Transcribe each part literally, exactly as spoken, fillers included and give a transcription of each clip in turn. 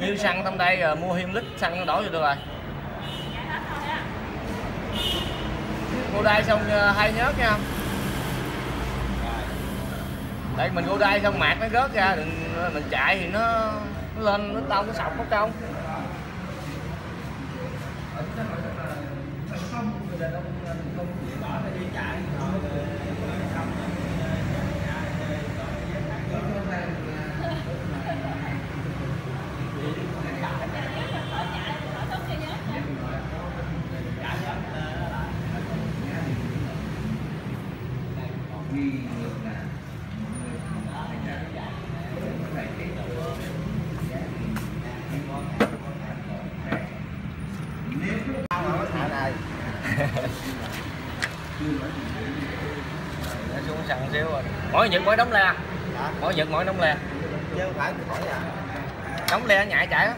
Như xăng trong đây rồi, mua thêm lít xăng đổ vô được rồi. Cô đai xong hay nhớt nha. Đây mình cô đai xong mạt nó rớt ra, đừng mình chạy thì nó, nó lên nó tông nó sọc mất công. Mỗi Nhật mỗi đóng le, mỗi Nhật mỗi đóng le, chứ không phải khỏi à. Đóng le nhạy chạy á.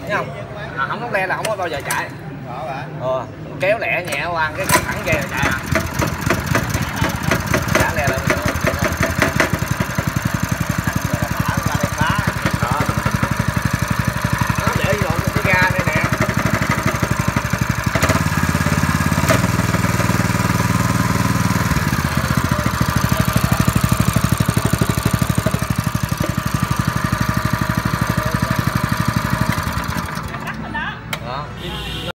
Thấy không? À, không đóng le là không có bao giờ chạy. Ờ, kéo lẹ nhẹ qua cái thẳng kia là chạy à.